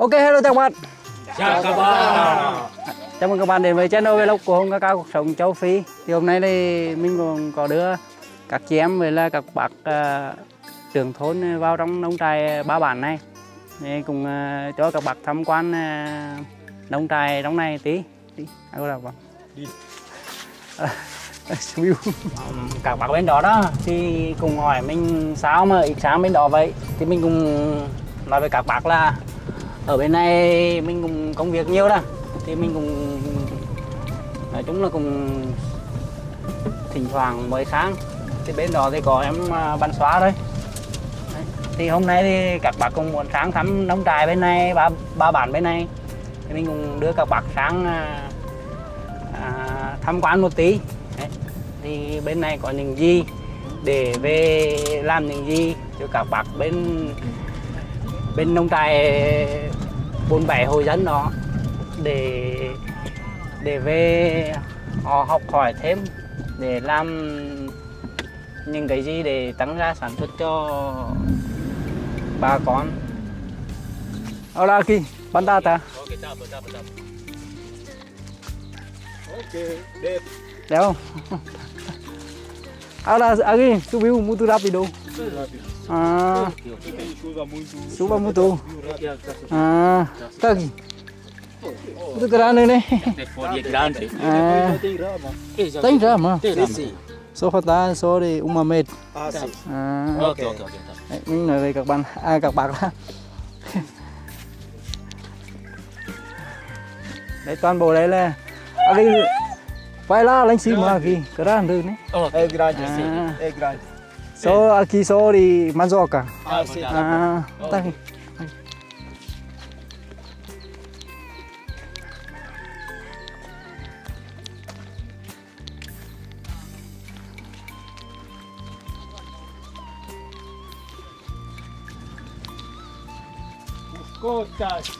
Ok, hello chào các bạn. Chào các bạn. Chào mừng các bạn đến với channel vlog của Hùng Kaka cuộc sống Châu Phi. Thì hôm nay thì mình còn có đưa các chị em với là các bác trưởng thôn vào trong nông trại Ba Bản này. Nên cùng cho các bác tham quan nông trại trong này tí. Đi. Ai có đâu bạn? Đi. Các bác bên đó đó thì cùng hỏi mình sao mà ít sáng bên đó vậy, thì mình cùng nói với các bác là ở bên này mình cũng công việc nhiều đó, thì mình cũng nói chung là cùng thỉnh thoảng mới sáng thì bên đó thì có em Bán Xóa đấy. Thì hôm nay thì các bác cùng muốn sáng thăm nông trại bên này, ba bản bên này, thì mình cũng đưa các bác sáng tham quan một tí. Thì bên này có những gì, để về làm những gì cho các bác bên nông trại 47 hộ dân đó, để về họ học hỏi thêm, để làm những cái gì để tăng ra sản xuất cho bà con. Hola ki, bandata. Ok, đẹp. Đẹp không? Agora aqui subiu muito rápido. Ah, suba muito. Ah, tá aqui. Muito grande, né? Tem grama. Só falta só de 1 metro. Ah, ok, ok, ok. Mình nói về các bạn đó. Đấy, toàn bộ đấy là phải là lên xí mà kì, cái đó được đấy. Ê grande, ê grande. So aqui so di mandioca. Ah, tá. Escutas.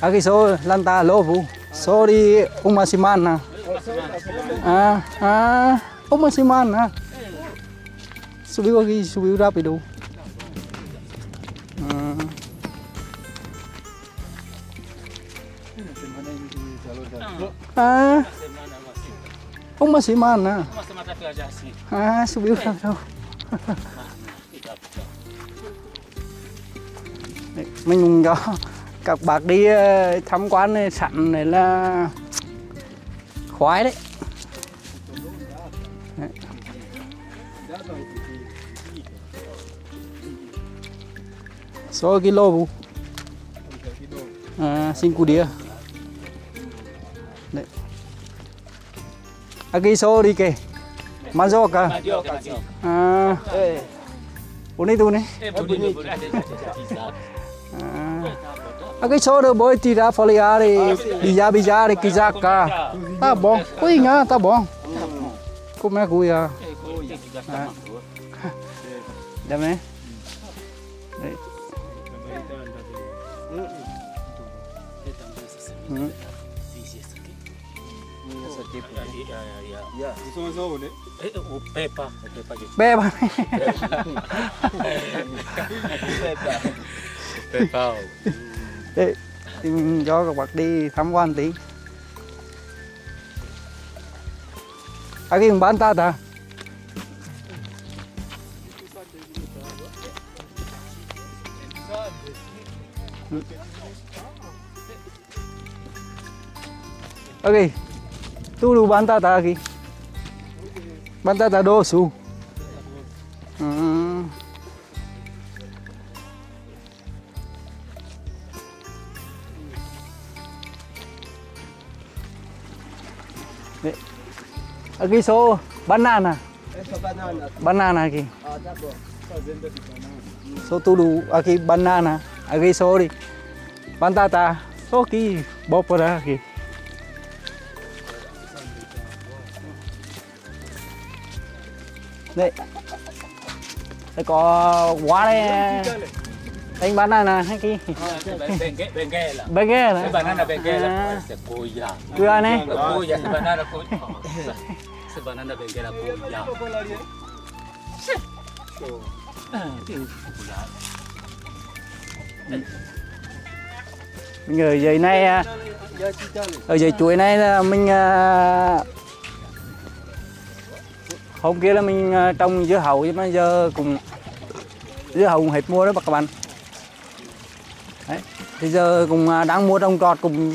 Aqui só planta lobo, só de uma semana. Ah, ah, uma semana. Subiu aqui, subiu rápido. Ah, uma semana. Ah, subiu rápido. Mình có các bác đi tham quan này, sẵn này là khoái đấy. Đấy. Số kilo bu, xin cù đĩa. Đấy. Aki số đi kề, mandioca. À, bốn tu này. Aqui só do boi tirar folhear e bijar e quiser cá, tá bom, coinha, tá bom. Como é que ia? Dá né? Beba. Beba. Đấy, thì mình cho các bạn đi tham quan tí. Ở cái bán ta ta. Ok, tu lu bán ta ta kì. Bán ta ta đô su. Aqui só banana. Banana aqui. Só tudo aqui banana. Aqui só de batata. Só que bópora aqui. Đây. Đây có quá đấy. Đây banana aqui. Benguela. Benguela. Banana benguela. Coia. Coia né? Coia, banana coia. Banana benguela coia. Mình ở dưới này, ở dưới chuối này là mình hôm kia là mình trồng dưa hấu, nhưng mà giờ cũng dưa hấu cũng hết mua đó các bạn. Đấy, bây giờ cũng đang mua trồng trọt cũng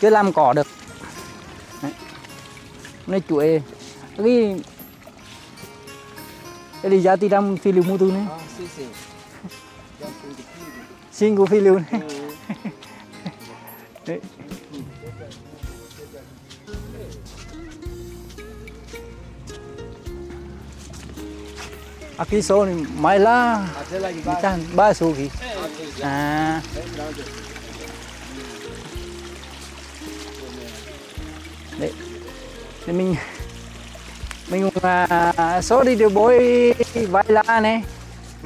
chưa làm cỏ được. Đấy. Nói chuối cái đi giá tí trăm phi lưu mua tôi này. Xin của phi lưu này. Đấy. À cái số này mai là ba số gì à. Đấy. Nên mình số đi điều bối vài lá này,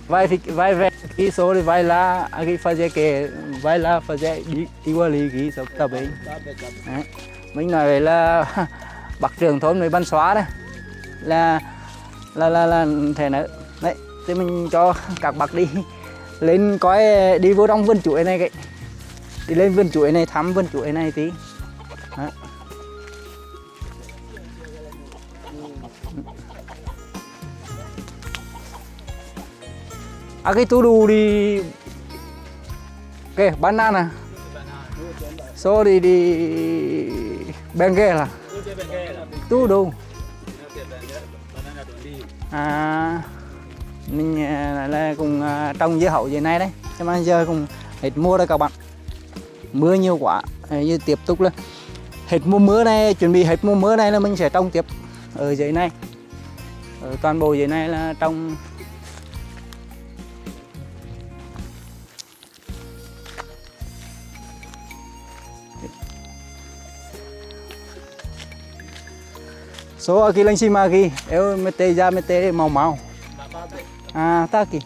vài vẹt cái số đi vài lá cái pha dê kề vài lá pha dê đi qua lì cái số tập ấy. Mình nói vậy là bậc trưởng thôn người Ban Xóa đó là thế nữa. Đấy, thì mình cho các bác đi lên coi, đi vô trong vườn chuối này, cái đi lên vườn chuối này thăm vườn chuối này tí. Đấy. À cái tu đu đi kê banana số đi benge là tu đu à, mình là cùng trồng dưa hấu dưới này đấy, cho mà giờ cùng hết mùa rồi các bạn, mưa nhiều quá. Như tiếp tục là hết mùa mưa này, chuẩn bị hết mùa mưa này là mình sẽ trồng tiếp ở dưới này, ở toàn bộ dưới này là trồng. Số ở kia lên xi ma kia, em mệt tê ra mệt tê màu màu. À ta kì.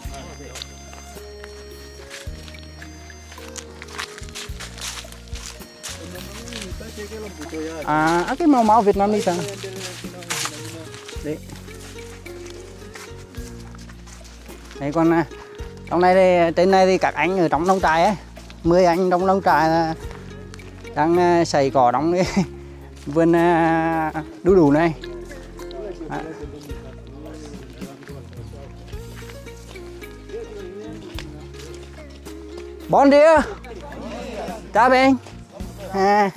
À cái màu màu Việt Nam đi sang. Đấy. Đấy con này, trong này đây, trên này thì các anh ở trong nông trại ấy, 10 anh trong nông trại là đang xầy cỏ đóng đi. Vườn đu đủ này. À. Bon dia. Cá bên. Anh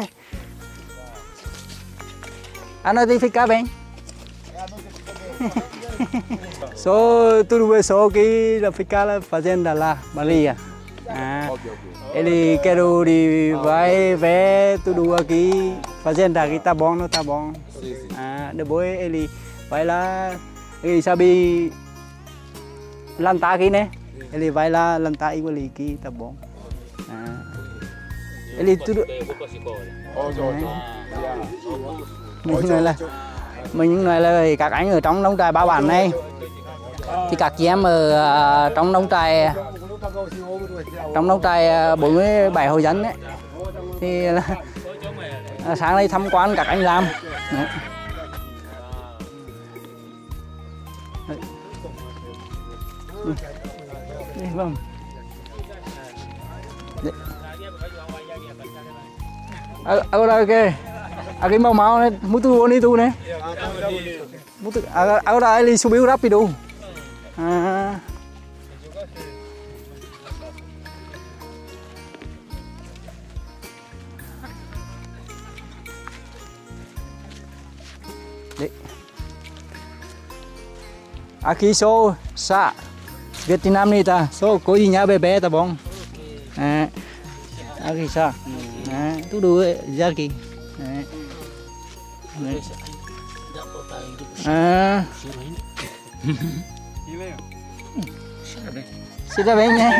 nói tiếng Phi cá bên. Số tôi đuôi số cái là Phi cá là fazenda là Bali à. À, eli quero đi vai vé tu đua aqui fazenda que tá bom, não tá bom. Ah, depois ele vai lá e sabe plantar aqui, né? Ele vai lá plantar igual aqui, tá bom. Ah. Ele tudo. Mình nói là các anh ở trong nông trại Ba Bản này thì các chị em ở trong nông trại 47 hộ dân ấy, thì sáng nay tham quan các anh làm. Đấy. Đấy. Vâng. Đấy. Ok. À cái màu màu này, muốn tu đi tu này. Muốn ở đây đi subiu rapido. À. Aki số sa Việt Nam này ta số có gì nhá bé bé ta bông. À aki sa tu đu ra kì. À xin ra bên nha.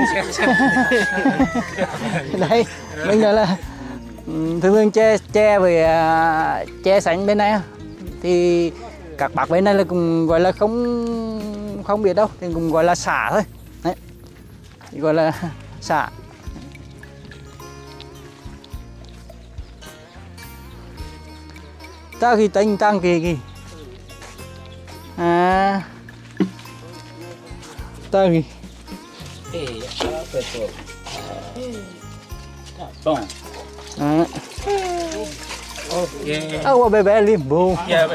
Đây mình gọi là thường thường che về che sánh bên này thì các bác bên này là cùng gọi là không biết đâu, thì cùng gọi là xả thôi. Đấy. Thì gọi là xả. Ta khi tanh tăng kì. À. Ta khi Tá bom. Ah. Ok. Ah, o bebê é limbo. É, é.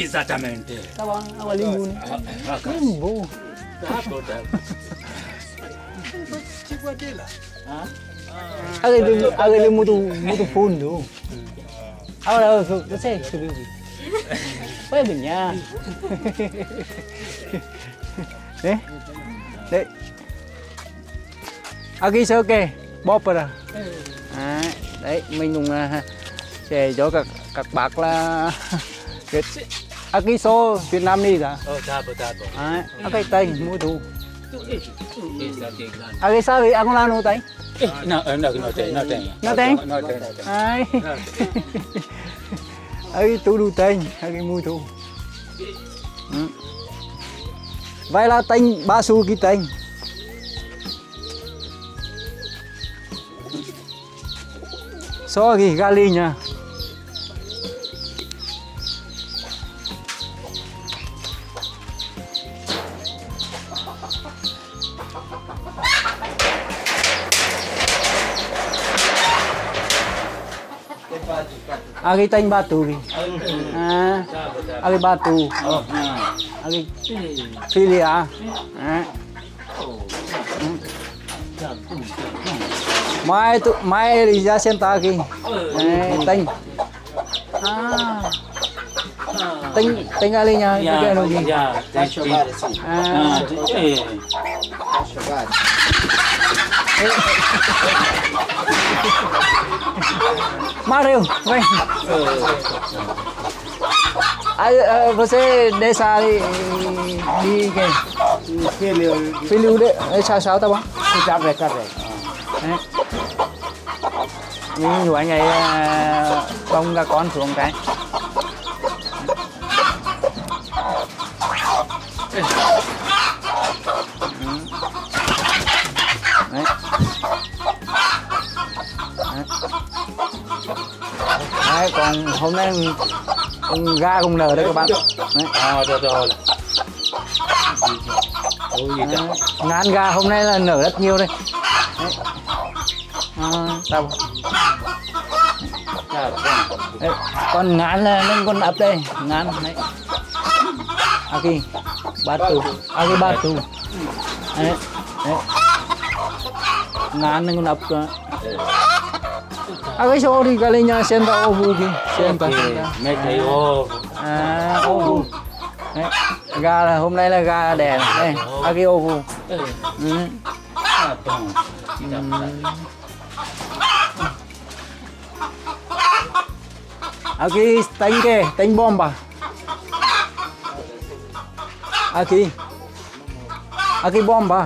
Exatamente. Tá bom, agora limbo. Limbo. Agora ele é muito fundo. Agora você subiu. Vai ganhar. Né? Đấy. Aki sơ kê bóp rồi à, đấy mình dùng để cho các bác là aki số Việt Nam đi ra cái tay mua thù aki sao thì ăn lan tay nó tay ấy tú đủ tay aki mua thù vậy là tanh ba xu ký tanh so gì gali nha à cái tanh ba tù à cái ba tù Ali Philly à? Mai đi ra xem ta kì. Tinh. Tinh Ali nha. Mario, vem. Você dessa de quem? Filho de sao ta bom? Cá về. Như vậy ngày bông ra con xuống cái. Đấy. Đấy, còn hôm nay con gà con nở đấy các bạn. Rồi. Ngán gà hôm nay là nở rất nhiều đây. Đấy, con ngán là lên con ập đây, ngán đấy. Aki, batu, aki batu. Đấy, đấy. Ngán lên con ập. Aki show đi cái nhà xem ta ovu đi, xem ta. Mẹ thấy ovu. À, ovu. Gà là hôm nay là gà đẻ đây, aki ovu. Aki tanh kê, tanh bom bà. Aki bom bà.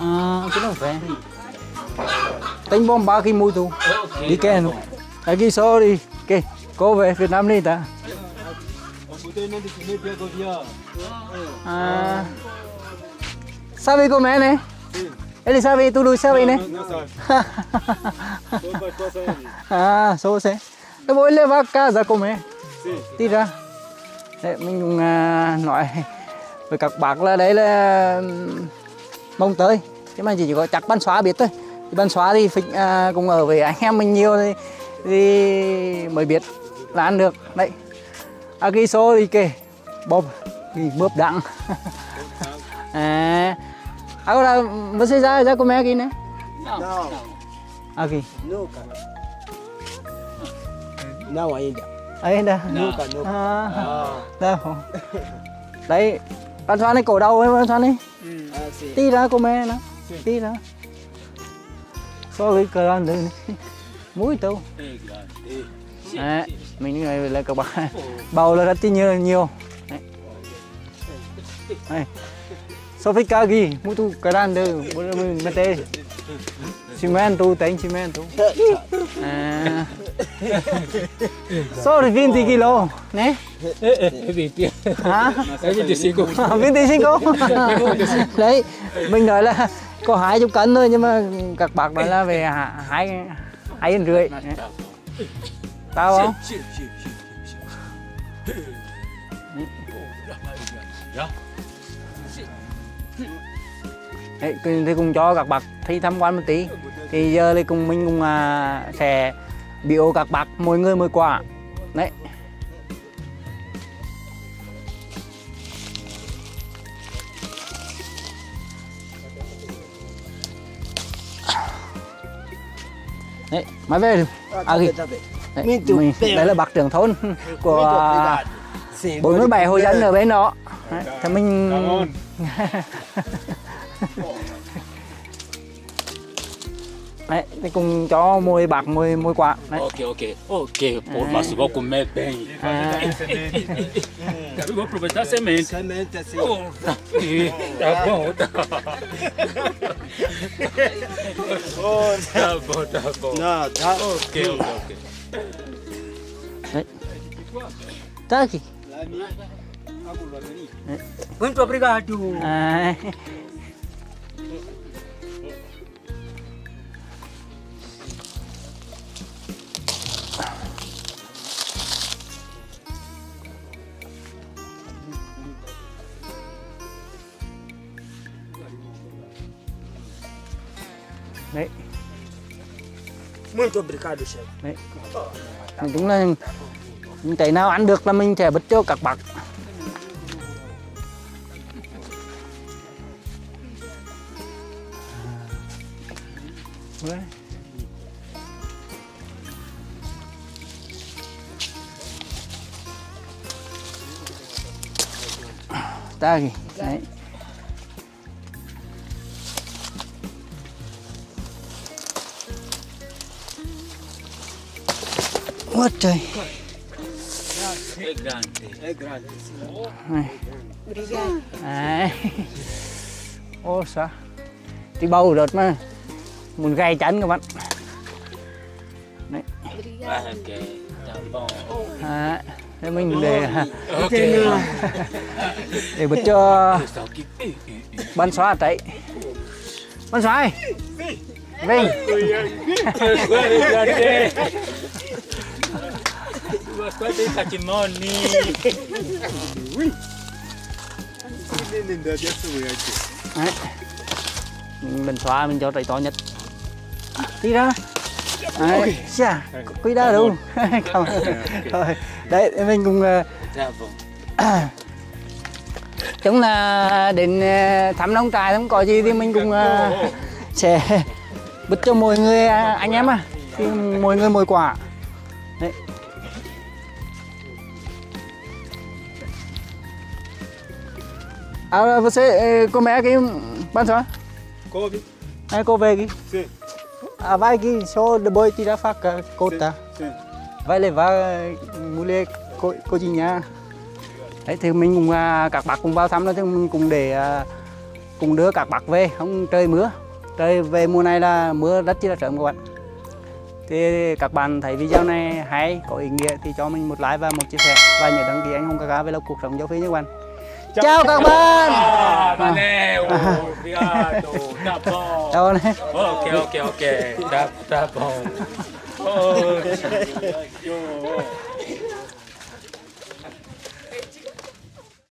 À, cái đâu phải. Tanh bom bà khi mùi thu. Đi kê luôn. Aki số đi. Kê, cô về Việt Nam đi ta. À. Sabe cô mẹ này? Ele sabe tudo, sabe né? Ah, sou você. Eu vou levar a casa comer. Tira. Đấy, mình cũng nói với các bác là đấy là mông tới. Thế mà chỉ có chắc ban xóa biết thôi. Ban xóa thì phịch cũng ở với anh em mình nhiều thì mới biết là ăn được. Đấy. Aki số đi kê. Bóp thì mướp đặng. À. Agora você já come aqui, né? Não. Aqui. Não ainda. Nunca. Ah. Tá bom. Đấy, bạn Thoan này cổ đau ấy bạn Thoan ấy. Tí ra come nó. Tí ra. Sorry cơ ăn được. Mũi tao. Đấy, mình này là các bạn. Bầu là rất nhiều. Đấy. Sofikaagi, mutu karanda, boleh mete, cimento, teng cimento. Sorry, 20 kilo, né? Hả? 25. Đấy, mình nói là có 20 cân thôi, nhưng mà các bác nói là về 2,5 cân. Tao không? Đấy, thì cùng cho các bác thấy tham quan một tí. Thì giờ thì cùng mình cùng sẽ biểu các bác mỗi người mỗi quả. Đấy. Đấy, máy về. À kì. Đấy là bác trưởng thôn của 47 hộ dân ở bên đó. Đấy, thì mình... Đấy, thì cùng cho môi bạc môi quả. Đấy. Ok, por más vou comer bem. Quero vou aproveitar semente assim. Tá bom, tá. Tá bom. Não, tá ok. Đấy. Tá aqui. Muito obrigado. Đấy. Muito obrigado, chef. Đấy. Đúng là cái nào ăn được là mình sẽ bật cho các bác. Ta kì. Đấy. Ôi trời. Ô sao tí bầu đợt mà muốn gai chắn các bạn. Đấy. À, thế mình để bật cho bắn xóa tại bắn xóa Vinh. Mình xóa mình cho trái to nhất. Đi ra. Đấy, chà, quý đã đúng. Rồi, đấy, mình cùng chúng là đến thăm nông trại không có gì thì mình cùng sẽ bứt cho mọi người anh em à, thì mọi người mỗi quả. Đấy. À, você come aqui pança? Come. Ai come aqui? Sim. Ah, vai aqui só depois tirar a faca, corta. Sim. Vai levar mulher cozinhar. Đấy, thì mình cùng các bác cùng vào thăm đó, thì mình cùng để cùng đưa các bác về, không trời mưa. Trời về mùa này là mưa rất chi là sớm các bạn. Thì các bạn thấy video này hay, có ý nghĩa thì cho mình một like và một chia sẻ. Và nhớ đăng ký anh Hùng Kaka với cuộc sống châu Phi nhé các bạn. Chào các bạn. Valeu. Obrigado. Tá bom. Ok. Tá bom.